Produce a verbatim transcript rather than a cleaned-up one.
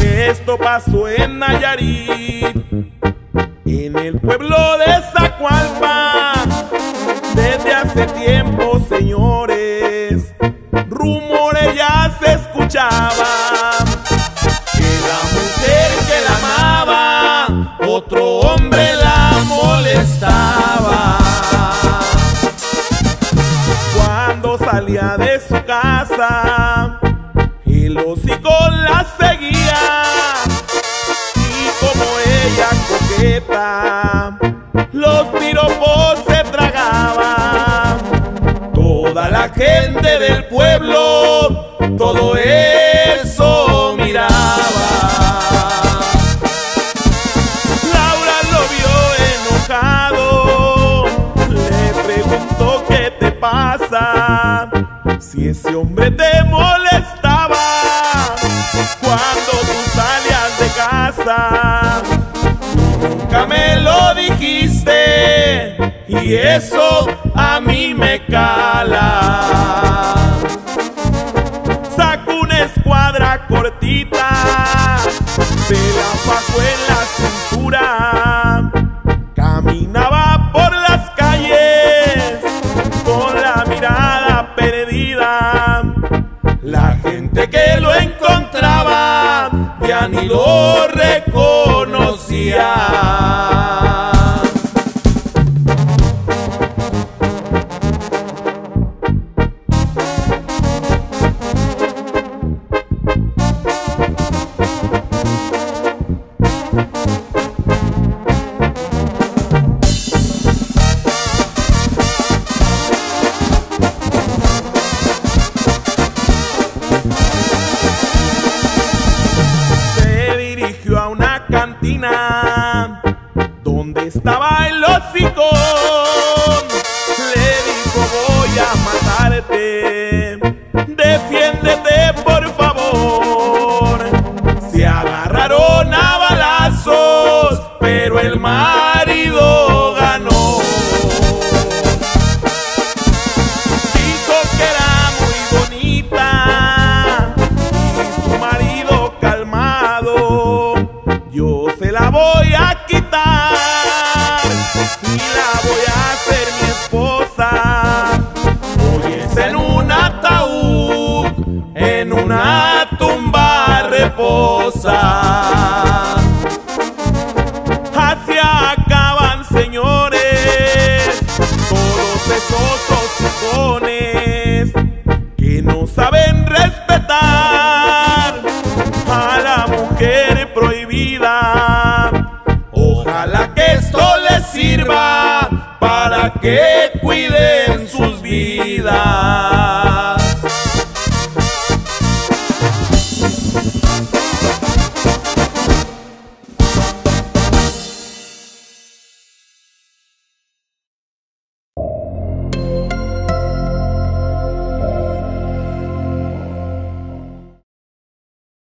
Esto pasó en Nayarit, en el pueblo de Zacualpa, desde hace tiempo, señores, rumores ya se escuchaban, que la mujer que la amaba, otro hombre la molestaba. Cuando salía de su casa, el Hocicon la seguía, los piropos se tragaban. Toda la gente del pueblo todo eso miraba. Laura lo vio enojado, le preguntó qué te pasa, si ese hombre te molestaba cuando tú salías de casa. Nunca me lo dijiste y eso a mí me cala. Sacó una escuadra cortita, se la bajó en la cintura, caminaba por las calles con la mirada perdida. La gente que lo encontraba ya ni lo reconocía. Donde estaba el Hocicon, le dijo: voy a matarte, defiéndete por favor. Se agarraron a balazos, pero el marido ganó. Dijo que era muy bonita y su marido calmado: yo se la voy a quitar y la voy a hacer mi esposa. Hoy es en un ataúd, en una tumba reposa. Así acaban, señores, todos esos hocicones que no saben respetar a la mujer prohibida. Ojalá que esto les sirva para que